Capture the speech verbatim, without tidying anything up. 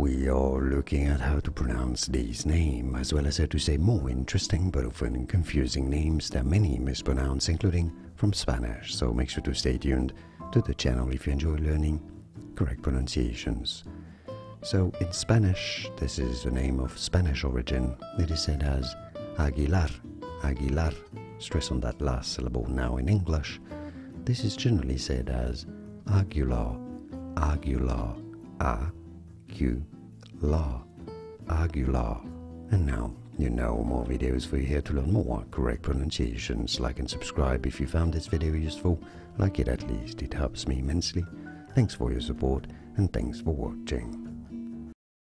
We are looking at how to pronounce these names, as well as how to say more interesting but often confusing names that many mispronounce, including from Spanish, so make sure to stay tuned to the channel if you enjoy learning correct pronunciations. So in Spanish, this is the name of Spanish origin. It is said as Aguilar, Aguilar, stress on that last syllable. Now in English, this is generally said as Aguilar, Aguilar, A Q L A R, Aguilar. And now you know more videos for you here to learn more correct pronunciations. Like and subscribe if you found this video useful, like it at least, it helps me immensely. Thanks for your support and thanks for watching.